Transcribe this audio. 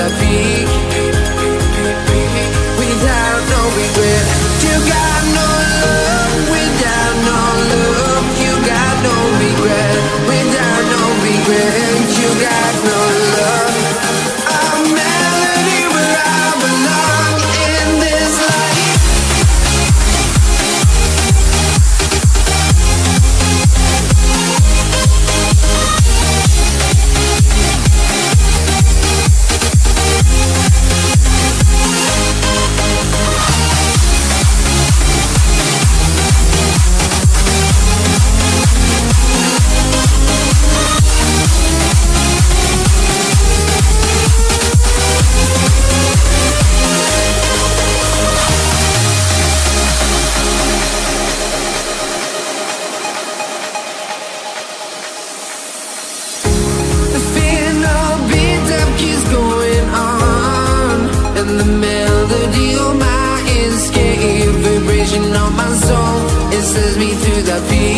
the peak, without no regret. You got no love, without no love. You got no regret, without no regret. You got no love. I'm melody where I belong in this life. That